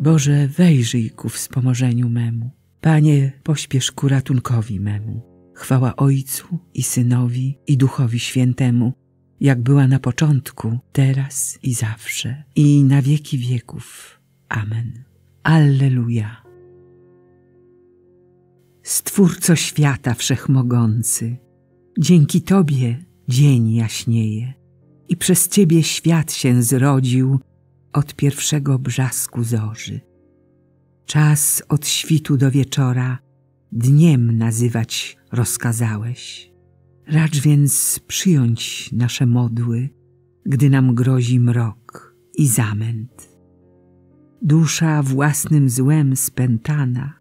Boże, wejrzyj ku wspomożeniu memu. Panie, pośpiesz ku ratunkowi memu. Chwała Ojcu i Synowi i Duchowi Świętemu, jak była na początku, teraz i zawsze, i na wieki wieków. Amen. Alleluja. Stwórco świata wszechmogący, dzięki Tobie dzień jaśnieje i przez Ciebie świat się zrodził od pierwszego brzasku zorzy. Czas od świtu do wieczora dniem nazywać rozkazałeś. Racz więc przyjąć nasze modły, gdy nam grozi mrok i zamęt. Dusza własnym złem spętana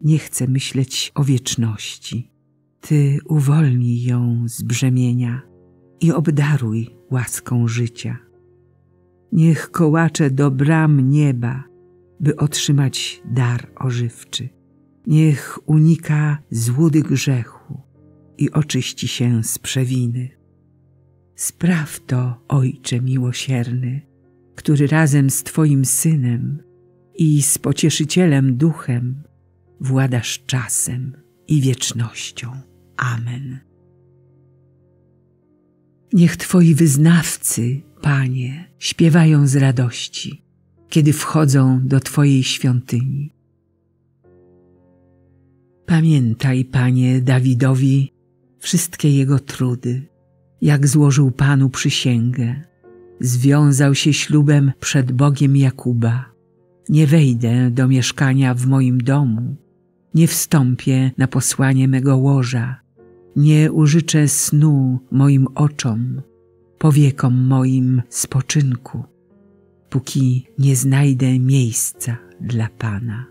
nie chce myśleć o wieczności. Ty uwolnij ją z brzemienia i obdaruj łaską życia. Niech kołacze do bram nieba, by otrzymać dar ożywczy. Niech unika złudy grzechu i oczyści się z przewiny. Spraw to, Ojcze miłosierny, który razem z Twoim Synem i z Pocieszycielem Duchem władasz czasem i wiecznością. Amen. Niech Twoi wyznawcy, Panie, śpiewają z radości, kiedy wchodzą do Twojej świątyni. Pamiętaj, Panie, Dawidowi wszystkie jego trudy, jak złożył Panu przysięgę. Związał się ślubem przed Bogiem Jakuba. Nie wejdę do mieszkania w moim domu, nie wstąpię na posłanie mego łoża, nie użyczę snu moim oczom, powiekom moim spoczynku, póki nie znajdę miejsca dla Pana,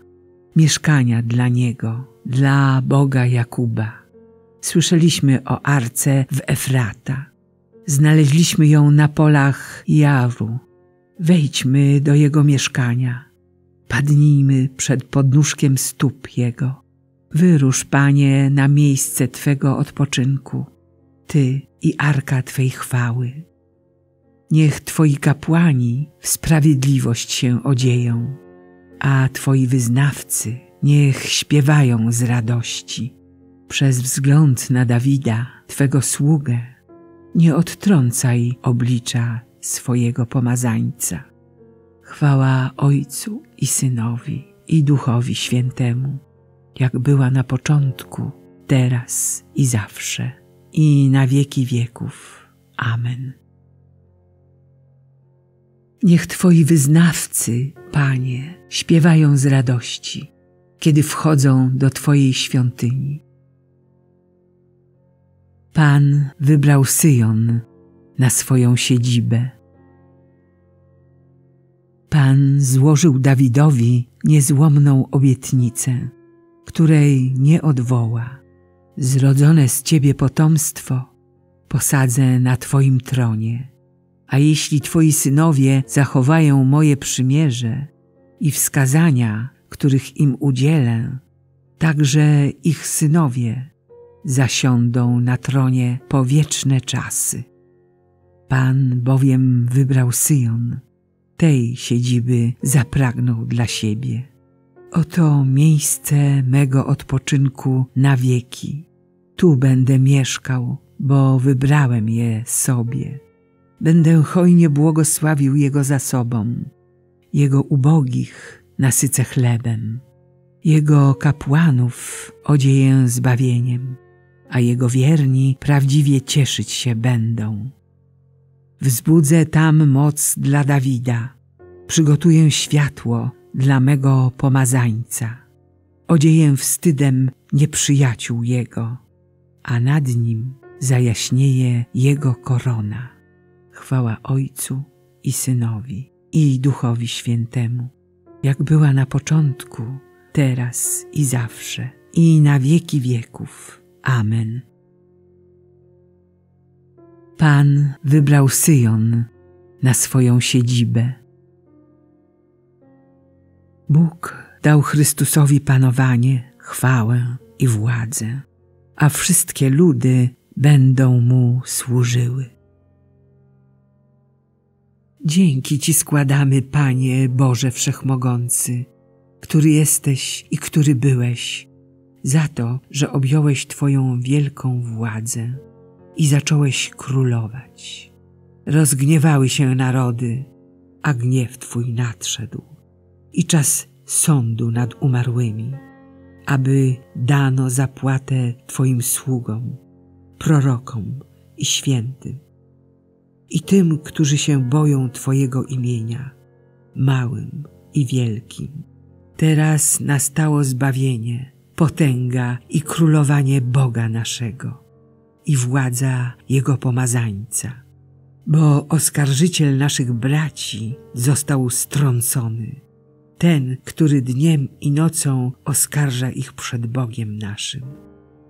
mieszkania dla Niego, dla Boga Jakuba. Słyszeliśmy o arce w Efrata, znaleźliśmy ją na polach Jaru. Wejdźmy do Jego mieszkania, padnijmy przed podnóżkiem stóp Jego. Wyrusz, Panie, na miejsce Twego odpoczynku, Ty i arka Twej chwały. Niech Twoi kapłani w sprawiedliwość się odzieją, a Twoi wyznawcy niech śpiewają z radości. Przez wzgląd na Dawida, Twego sługę, nie odtrącaj oblicza swojego pomazańca. Chwała Ojcu i Synowi i Duchowi Świętemu, jak była na początku, teraz i zawsze, i na wieki wieków. Amen. Niech Twoi wyznawcy, Panie, śpiewają z radości, kiedy wchodzą do Twojej świątyni. Pan wybrał Syjon na swoją siedzibę. Pan złożył Dawidowi niezłomną obietnicę, której nie odwoła. Zrodzone z Ciebie potomstwo posadzę na Twoim tronie, a jeśli Twoi synowie zachowają moje przymierze i wskazania, których im udzielę, także ich synowie zasiądą na tronie po wieczne czasy. Pan bowiem wybrał Syjon, tej siedziby zapragnął dla siebie. Oto miejsce mego odpoczynku na wieki. Tu będę mieszkał, bo wybrałem je sobie. Będę hojnie błogosławił jego zasobom. Jego ubogich nasycę chlebem. Jego kapłanów odzieję zbawieniem, a jego wierni prawdziwie cieszyć się będą. Wzbudzę tam moc dla Dawida, przygotuję światło dla mego pomazańca. Odzieję wstydem nieprzyjaciół jego, a nad nim zajaśnieje jego korona. Chwała Ojcu i Synowi i Duchowi Świętemu, jak była na początku, teraz i zawsze, i na wieki wieków. Amen. Pan wybrał Syjon na swoją siedzibę. Bóg dał Chrystusowi panowanie, chwałę i władzę, a wszystkie ludy będą Mu służyły. Dzięki Ci składamy, Panie Boże Wszechmogący, który jesteś i który byłeś, za to, że objąłeś Twoją wielką władzę i zacząłeś królować. Rozgniewały się narody, a gniew Twój nadszedł i czas sądu nad umarłymi, aby dano zapłatę Twoim sługom, prorokom i świętym, i tym, którzy się boją Twojego imienia, małym i wielkim. Teraz nastało zbawienie, potęga i królowanie Boga naszego i władza Jego pomazańca, bo oskarżyciel naszych braci został strącony, ten, który dniem i nocą oskarża ich przed Bogiem naszym.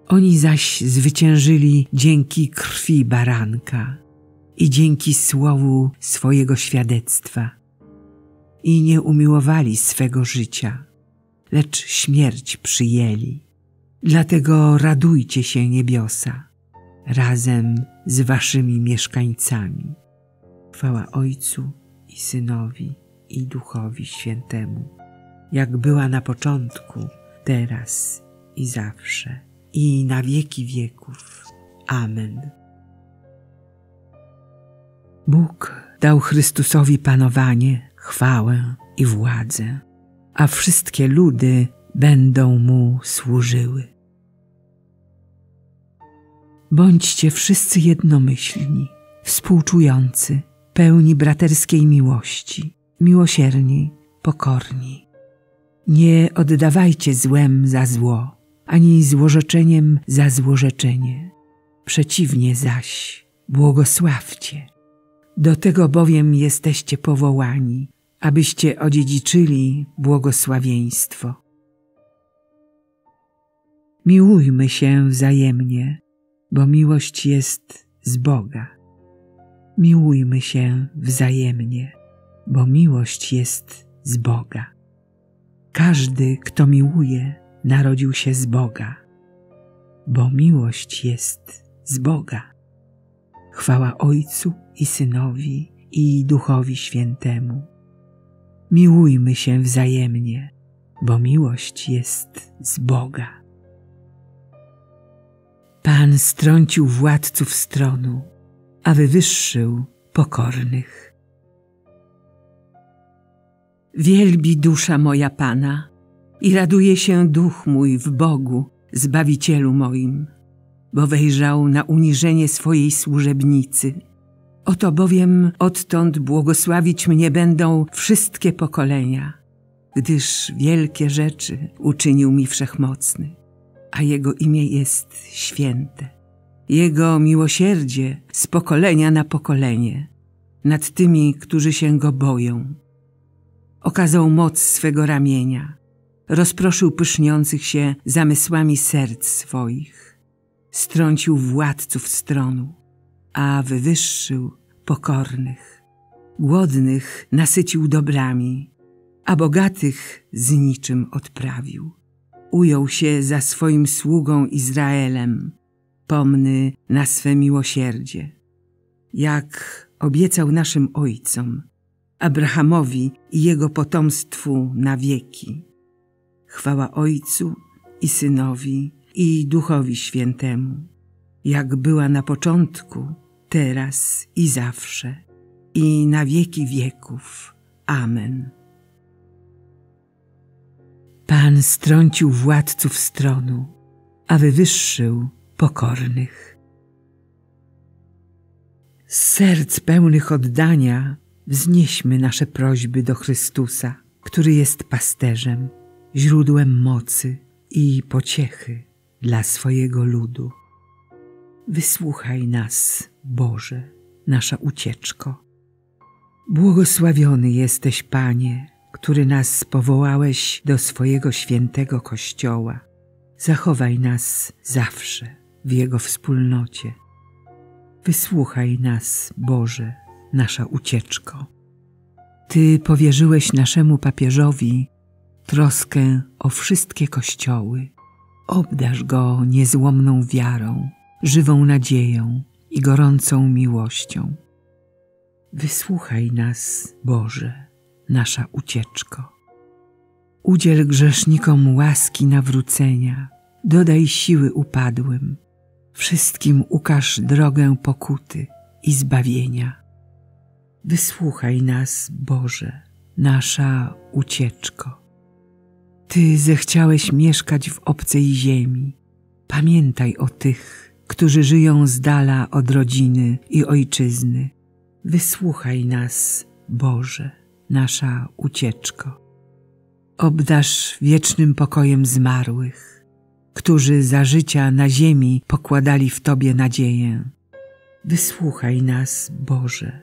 Oni zaś zwyciężyli dzięki krwi baranka i dzięki słowu swojego świadectwa i nie umiłowali swego życia, lecz śmierć przyjęli. Dlatego radujcie się, niebiosa, razem z waszymi mieszkańcami. Chwała Ojcu i Synowi, i Duchowi Świętemu, jak była na początku, teraz i zawsze, i na wieki wieków. Amen. Bóg dał Chrystusowi panowanie, chwałę i władzę, a wszystkie ludy będą Mu służyły. Bądźcie wszyscy jednomyślni, współczujący, pełni braterskiej miłości, miłosierni, pokorni. Nie oddawajcie złem za zło, ani złorzeczeniem za złorzeczenie. Przeciwnie zaś, błogosławcie. Do tego bowiem jesteście powołani, abyście odziedziczyli błogosławieństwo. Miłujmy się wzajemnie, bo miłość jest z Boga. Miłujmy się wzajemnie, bo miłość jest z Boga. Każdy, kto miłuje, narodził się z Boga, bo miłość jest z Boga. Chwała Ojcu i Synowi, i Duchowi Świętemu. Miłujmy się wzajemnie, bo miłość jest z Boga. Pan strącił władców z tronu, a wywyższył pokornych. Wielbi dusza moja Pana i raduje się duch mój w Bogu, Zbawicielu moim, bo wejrzał na uniżenie swojej służebnicy. Oto bowiem odtąd błogosławić mnie będą wszystkie pokolenia, gdyż wielkie rzeczy uczynił mi Wszechmocny, a Jego imię jest święte. Jego miłosierdzie z pokolenia na pokolenie nad tymi, którzy się Go boją. Okazał moc swego ramienia, rozproszył pyszniących się zamysłami serc swoich, strącił władców z tronu, a wywyższył pokornych. Głodnych nasycił dobrami, a bogatych z niczym odprawił. Ujął się za swoim sługą Izraelem, pomny na swe miłosierdzie, jak obiecał naszym ojcom, Abrahamowi i jego potomstwu na wieki. Chwała Ojcu i Synowi, i Duchowi Świętemu, jak była na początku, teraz i zawsze, i na wieki wieków. Amen. Pan strącił władców z tronu, a wywyższył pokornych. Z serc pełnych oddania wznieśmy nasze prośby do Chrystusa, który jest pasterzem, źródłem mocy i pociechy dla swojego ludu. Wysłuchaj nas, Boże, nasza ucieczko. Błogosławiony jesteś, Panie, który nas powołałeś do swojego świętego Kościoła. Zachowaj nas zawsze w Jego wspólnocie. Wysłuchaj nas, Boże, nasza ucieczko. Ty powierzyłeś naszemu papieżowi troskę o wszystkie kościoły. Obdarz go niezłomną wiarą, żywą nadzieją i gorącą miłością. Wysłuchaj nas, Boże, nasza ucieczko. Udziel grzesznikom łaski nawrócenia, dodaj siły upadłym, wszystkim ukaż drogę pokuty i zbawienia. Wysłuchaj nas, Boże, nasza ucieczko. Ty zechciałeś mieszkać w obcej ziemi. Pamiętaj o tych, którzy żyją z dala od rodziny i ojczyzny. Wysłuchaj nas, Boże, nasza ucieczko. Obdarz wiecznym pokojem zmarłych, którzy za życia na ziemi pokładali w Tobie nadzieję. Wysłuchaj nas, Boże,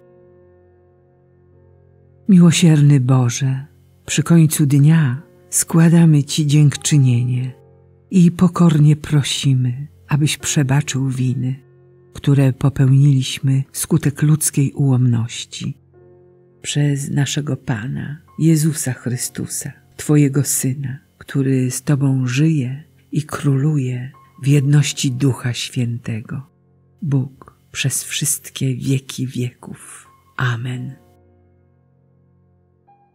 Miłosierny Boże, przy końcu dnia składamy Ci dziękczynienie i pokornie prosimy, abyś przebaczył winy, które popełniliśmy wskutek ludzkiej ułomności. Przez naszego Pana, Jezusa Chrystusa, Twojego Syna, który z Tobą żyje i króluje w jedności Ducha Świętego. Bóg przez wszystkie wieki wieków. Amen.